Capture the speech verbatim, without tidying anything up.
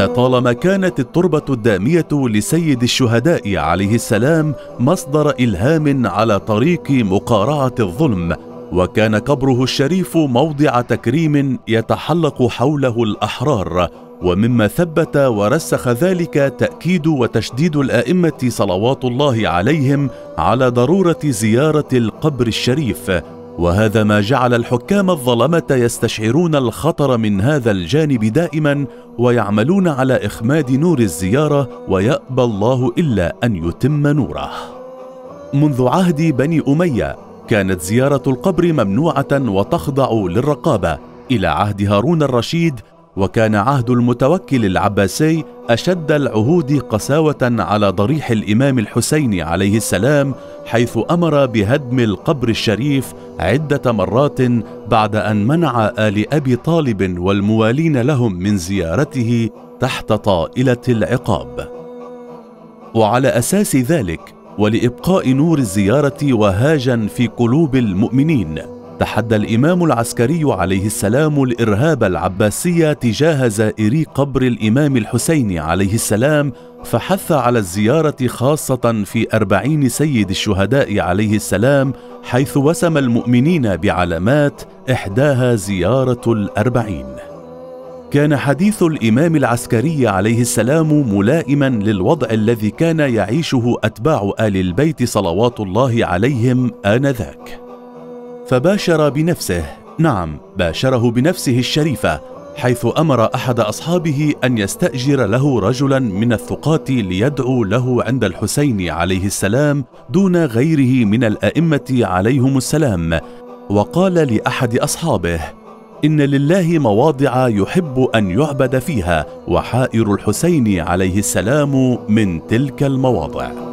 لطالما كانت التربة الدامية لسيد الشهداء عليه السلام مصدر إلهام على طريق مقارعة الظلم، وكان قبره الشريف موضع تكريم يتحلق حوله الأحرار، ومما ثبت ورسخ ذلك تأكيد وتشديد الآئمة صلوات الله عليهم على ضرورة زيارة القبر الشريف، وهذا ما جعل الحكام الظلمة يستشعرون الخطر من هذا الجانب دائما ويعملون على إخماد نور الزيارة، ويأبى الله إلا أن يتم نوره. منذ عهد بني أمية كانت زيارة القبر ممنوعة وتخضع للرقابة إلى عهد هارون الرشيد، وكان عهد المتوكل العباسي أشد العهود قساوة على ضريح الإمام الحسين عليه السلام، حيث أمر بهدم القبر الشريف عدة مرات بعد أن منع آل أبي طالب والموالين لهم من زيارته تحت طائلة العقاب. وعلى أساس ذلك ولإبقاء نور الزيارة وهاجا في قلوب المؤمنين، تحدى الإمام العسكري عليه السلام الإرهاب العباسي تجاه زائري قبر الإمام الحسين عليه السلام، فحث على الزيارة خاصة في أربعين سيد الشهداء عليه السلام، حيث وسم المؤمنين بعلامات إحداها زيارة الأربعين. كان حديث الإمام العسكري عليه السلام ملائما للوضع الذي كان يعيشه أتباع آل البيت صلوات الله عليهم آنذاك، فباشر بنفسه، نعم باشره بنفسه الشريفة، حيث أمر أحد أصحابه أن يستأجر له رجلا من الثقات ليدعو له عند الحسين عليه السلام دون غيره من الأئمة عليهم السلام، وقال لأحد أصحابه: إن لله مواضع يحب أن يعبد فيها، وحائر الحسين عليه السلام من تلك المواضع.